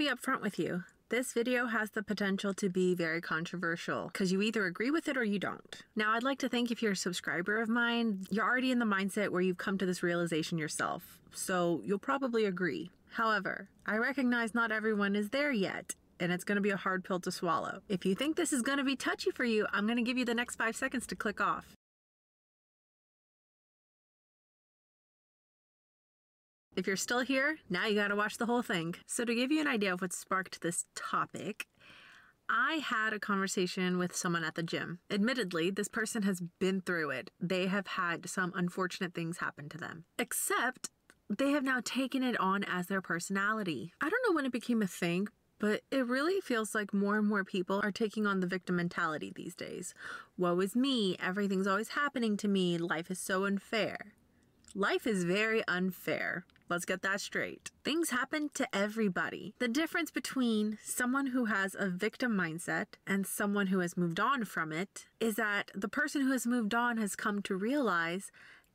be upfront with you. This video has the potential to be very controversial because you either agree with it or you don't. Now, I'd like to think if you're a subscriber of mine, you're already in the mindset where you've come to this realization yourself, so you'll probably agree. However, I recognize not everyone is there yet, and it's gonna be a hard pill to swallow. If you think this is gonna be touchy for you, I'm gonna give you the next 5 seconds to click off. If you're still here, now you gotta watch the whole thing. So to give you an idea of what sparked this topic, I had a conversation with someone at the gym. Admittedly, this person has been through it. They have had some unfortunate things happen to them, except they have now taken it on as their personality. I don't know when it became a thing, but it really feels like more and more people are taking on the victim mentality these days. Woe is me, everything's always happening to me, life is so unfair. Life is very unfair. Let's get that straight. Things happen to everybody. The difference between someone who has a victim mindset and someone who has moved on from it is that the person who has moved on has come to realize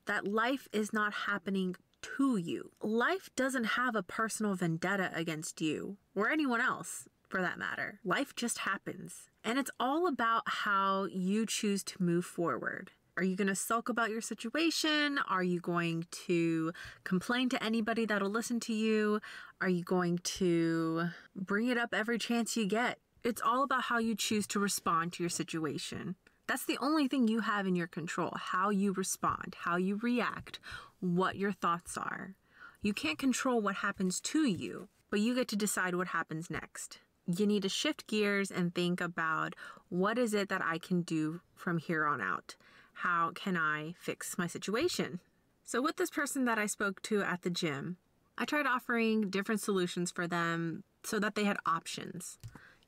that life is not happening to you. Life doesn't have a personal vendetta against you or anyone else for that matter. Life just happens. And it's all about how you choose to move forward. Are you going to sulk about your situation? Are you going to complain to anybody that'll listen to you? Are you going to bring it up every chance you get? It's all about how you choose to respond to your situation. That's the only thing you have in your control, how you respond, how you react, what your thoughts are. You can't control what happens to you, but you get to decide what happens next. You need to shift gears and think about what is it that I can do from here on out? How can I fix my situation? So with this person that I spoke to at the gym, I tried offering different solutions for them so that they had options.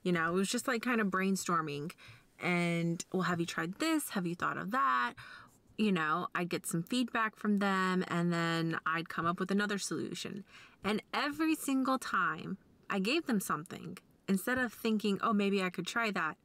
You know, it was just like kind of brainstorming and, well, have you tried this? Have you thought of that? You know, I'd get some feedback from them and then I'd come up with another solution. And every single time I gave them something, instead of thinking, oh, maybe I could try that,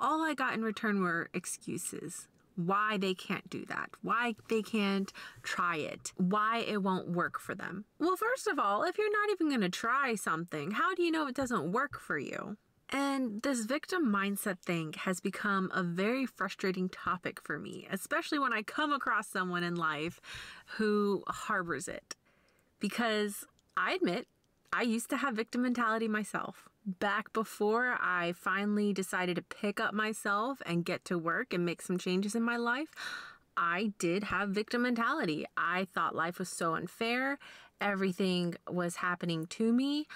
all I got in return were excuses. Why they can't do that, why they can't try it, why it won't work for them. Well, first of all, if you're not even gonna try something, how do you know it doesn't work for you? And this victim mindset thing has become a very frustrating topic for me, especially when I come across someone in life who harbors it. Because I admit, I used to have victim mentality myself. Back before I finally decided to pick up myself and get to work and make some changes in my life, I did have victim mentality. I thought life was so unfair. Everything was happening to me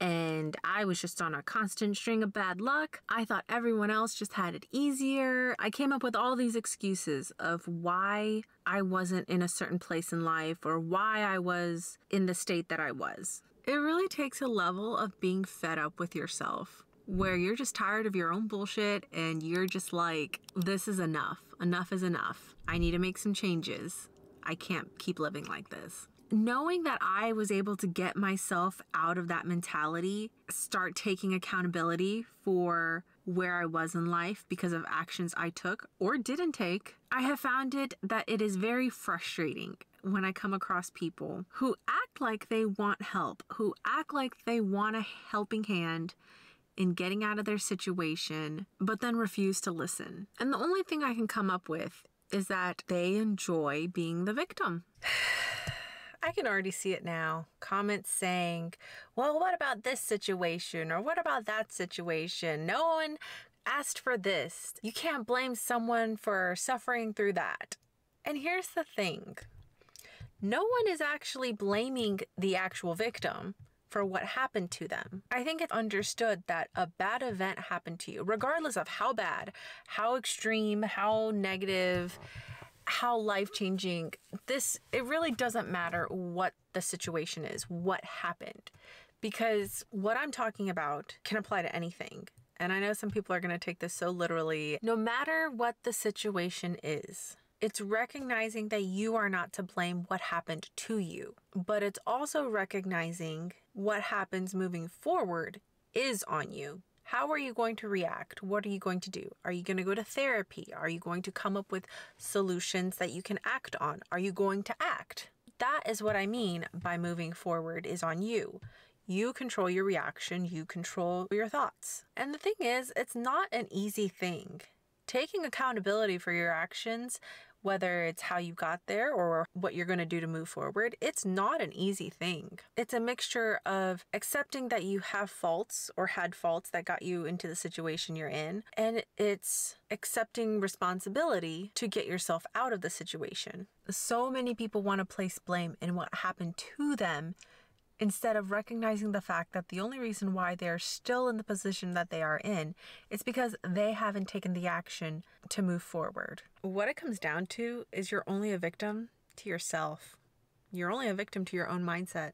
and I was just on a constant string of bad luck. I thought everyone else just had it easier. I came up with all these excuses of why I wasn't in a certain place in life or why I was in the state that I was. It really takes a level of being fed up with yourself where you're just tired of your own bullshit and you're just like, this is enough. Enough is enough. I need to make some changes. I can't keep living like this. Knowing that I was able to get myself out of that mentality, start taking accountability for where I was in life because of actions I took or didn't take, I have found that it is very frustrating when I come across people who act like they want help, who act like they want a helping hand in getting out of their situation, but then refuse to listen. And the only thing I can come up with is that they enjoy being the victim. I can already see it now. Comments saying, well, what about this situation? Or what about that situation? No one asked for this. You can't blame someone for suffering through that. And here's the thing. No one is actually blaming the actual victim for what happened to them. I think it's understood that a bad event happened to you, regardless of how bad, how extreme, how negative, how life-changing. It really doesn't matter what the situation is, what happened, because what I'm talking about can apply to anything. And I know some people are going to take this so literally. No matter what the situation is, it's recognizing that you are not to blame what happened to you, but it's also recognizing what happens moving forward is on you. How are you going to react? What are you going to do? Are you going to go to therapy? Are you going to come up with solutions that you can act on? Are you going to act? That is what I mean by moving forward is on you. You control your reaction, you control your thoughts. And the thing is, it's not an easy thing. Taking accountability for your actions, whether it's how you got there or what you're going to do to move forward, it's not an easy thing. It's a mixture of accepting that you have faults or had faults that got you into the situation you're in, and it's accepting responsibility to get yourself out of the situation. So many people want to place blame in what happened to them instead of recognizing the fact that the only reason why they're still in the position that they are in is because they haven't taken the action to move forward. What it comes down to is you're only a victim to yourself. You're only a victim to your own mindset.